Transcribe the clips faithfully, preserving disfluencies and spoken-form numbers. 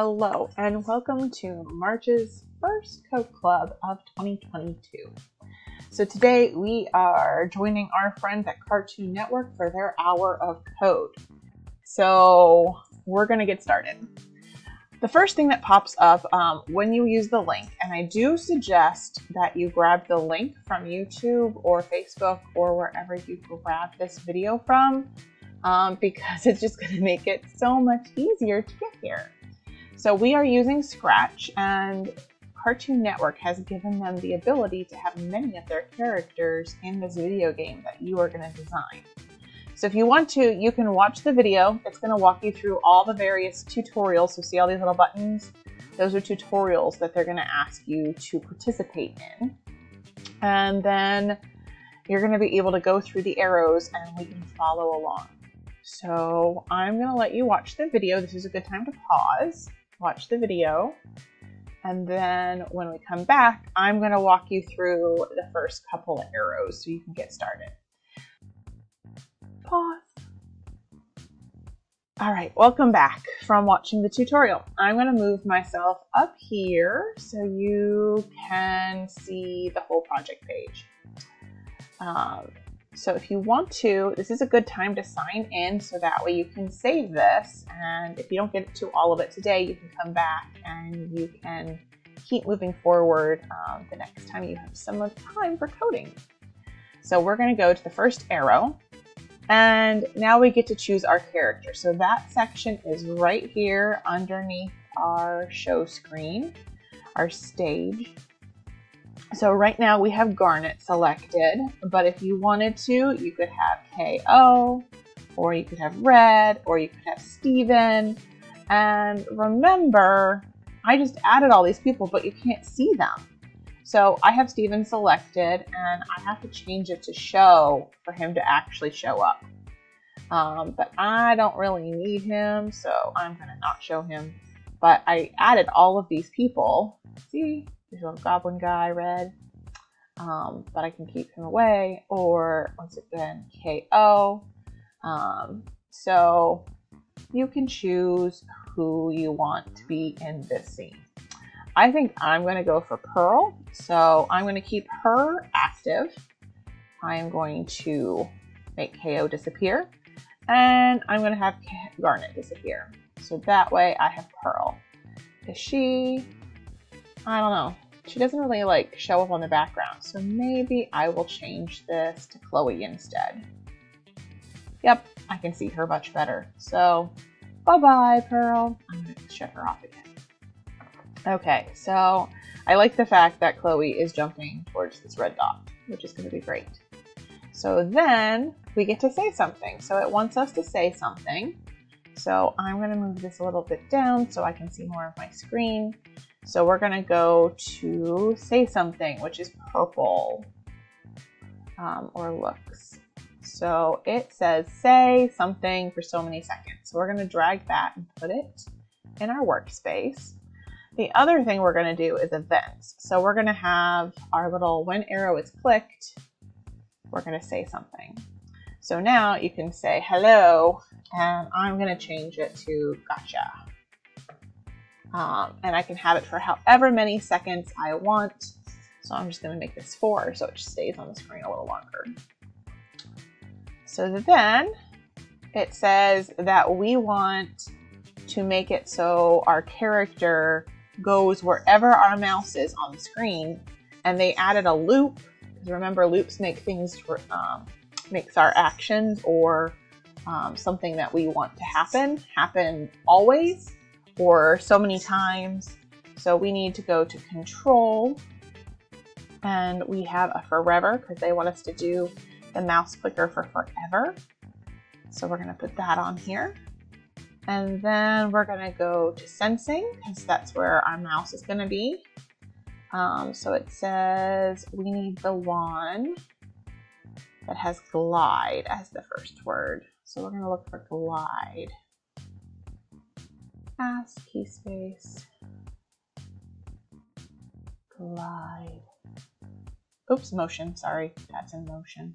Hello and welcome to March's first Code Club of twenty twenty-two. So today we are joining our friends at Cartoon Network for their Hour of Code. So we're going to get started. The first thing that pops up um, when you use the link, and I do suggest that you grab the link from YouTube or Facebook or wherever you grab this video from, um, because it's just going to make it so much easier to get here. So we are using Scratch, and Cartoon Network has given them the ability to have many of their characters in this video game that you are going to design. So if you want to, you can watch the video. It's going to walk you through all the various tutorials. So see all these little buttons? Those are tutorials that they're going to ask you to participate in. And then you're going to be able to go through the arrows and we can follow along. So I'm going to let you watch the video. This is a good time to pause. Watch the video, and then when we come back, I'm going to walk you through the first couple of arrows so you can get started. Pause. All right, welcome back from watching the tutorial. I'm going to move myself up here so you can see the whole project page. Um, So if you want to, this is a good time to sign in so that way you can save this, and if you don't get to all of it today, you can come back and you can keep moving forward um, the next time you have some time for coding. So we're going to go to the first arrow, and now we get to choose our character. So that section is right here underneath our show screen, our stage. So right now we have Garnet selected, but if you wanted to, you could have K O, or you could have Red, or you could have Steven. And remember, I just added all these people, but you can't see them. So I have Steven selected, and I have to change it to show for him to actually show up. Um, but I don't really need him, so I'm going to not show him. But I added all of these people. See? There's a little goblin guy, Red, um, but I can keep him away, or once again, K O. Um, so you can choose who you want to be in this scene. I think I'm going to go for Pearl, so I'm going to keep her active. I am going to make K O disappear, and I'm going to have Garnet disappear. So that way I have Pearl. Is she... I don't know. She doesn't really like show up on the background, so maybe I will change this to Chloe instead. Yep, I can see her much better. So, bye-bye, Pearl. I'm going to shut her off again. Okay, so I like the fact that Chloe is jumping towards this red dot, which is going to be great. So then we get to say something. So it wants us to say something. So I'm going to move this a little bit down so I can see more of my screen. So we're going to go to say something, which is purple, um, or looks. So it says say something for so many seconds. So we're going to drag that and put it in our workspace. The other thing we're going to do is events. So we're going to have our little when arrow is clicked, we're going to say something. So now you can say hello, and I'm going to change it to gotcha. Um, and I can have it for however many seconds I want. So I'm just going to make this four so it just stays on the screen a little longer. So then it says that we want to make it so our character goes wherever our mouse is on the screen, and they added a loop. Because remember, loops make things, um, makes our actions or um, something that we want to happen, happen always. Or so many times. So we need to go to control, and we have a forever because they want us to do the mouse clicker for forever. So we're going to put that on here, and then we're going to go to sensing because that's where our mouse is going to be. Um, so it says we need the one that has glide as the first word. So we're going to look for glide. Pass, key space, glide. Oops, motion, sorry, that's in motion,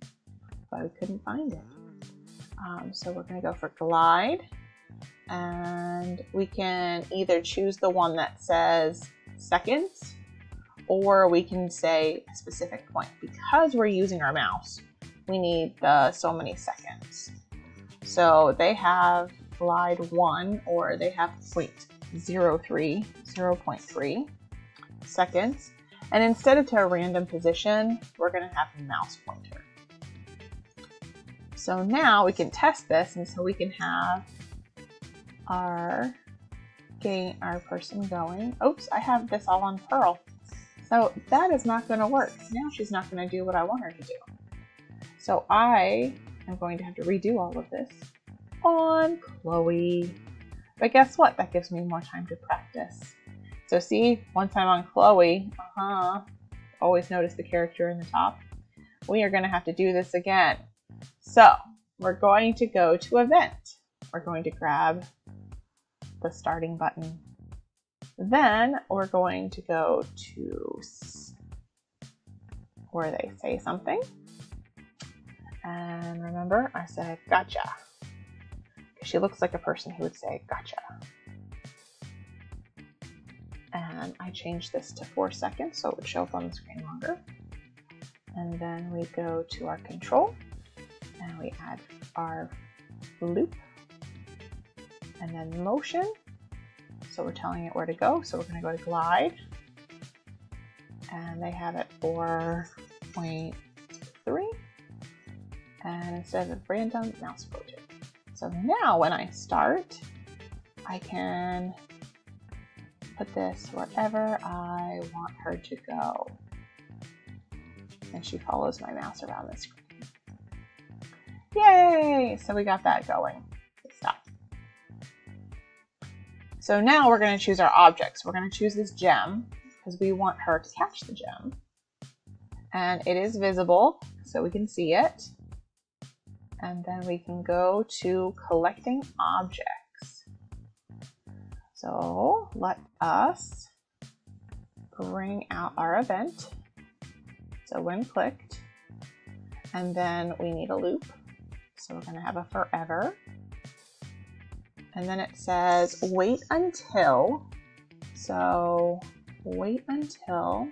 but we couldn't find it. Um, so we're gonna go for glide, and we can either choose the one that says seconds, or we can say a specific point. Because we're using our mouse, we need the so many seconds. So they have glide one, or they have zero point zero three seconds. And instead of to a random position, we're going to have a mouse pointer. So now we can test this, and so we can have our getting our person going. Oops, I have this all on Pearl. So that is not going to work. Now she's not going to do what I want her to do. So I am going to have to redo all of this on Chloe. But guess what? That gives me more time to practice. So see, once I'm on Chloe, uh-huh, always notice the character in the top. We are going to have to do this again. So we're going to go to event. We're going to grab the starting button. Then we're going to go to where they say something. And remember, I said, gotcha. She looks like a person who would say, gotcha. And I changed this to four seconds so it would show up on the screen longer. And then we go to our control and we add our loop and then motion. So we're telling it where to go. So we're going to go to glide. And they have it four point three. And instead of random, mouse pointer. So now when I start, I can put this wherever I want her to go. And she follows my mouse around the screen. Yay! So we got that going. Stop. So now we're going to choose our objects. We're going to choose this gem because we want her to catch the gem. And it is visible, so we can see it. And then we can go to collecting objects. So let us bring out our event. So when clicked, and then we need a loop. So we're going to have a forever. And then it says wait until. So wait until.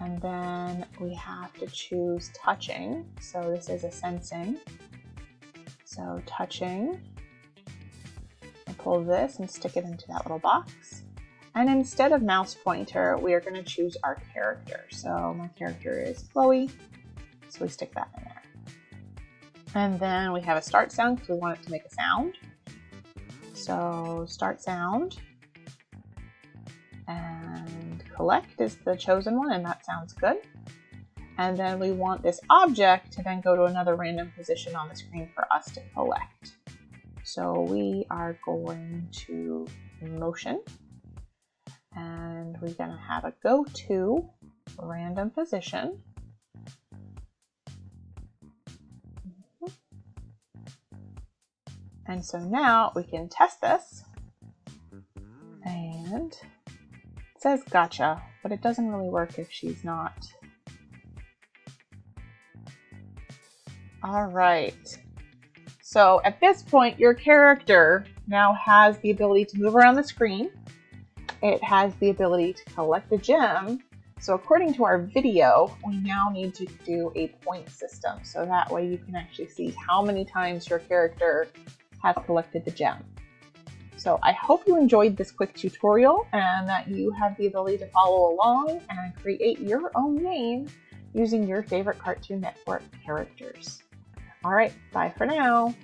And then we have to choose touching. So this is a sensing. So touching. I pull this and stick it into that little box. And instead of mouse pointer, we are going to choose our character. So my character is Chloe. So we stick that in there. And then we have a start sound because we want it to make a sound. So start sound. And collect is the chosen one, and that sounds good. And then we want this object to then go to another random position on the screen for us to collect. So we are going to motion, and we're going to have a go to random position. Mm-hmm. And so now we can test this, and it says gotcha, but it doesn't really work if she's not. All right. So at this point, your character now has the ability to move around the screen. It has the ability to collect the gem. So according to our video, we now need to do a point system. So that way you can actually see how many times your character has collected the gem. So I hope you enjoyed this quick tutorial and that you have the ability to follow along and create your own game using your favorite Cartoon Network characters. All right, bye for now.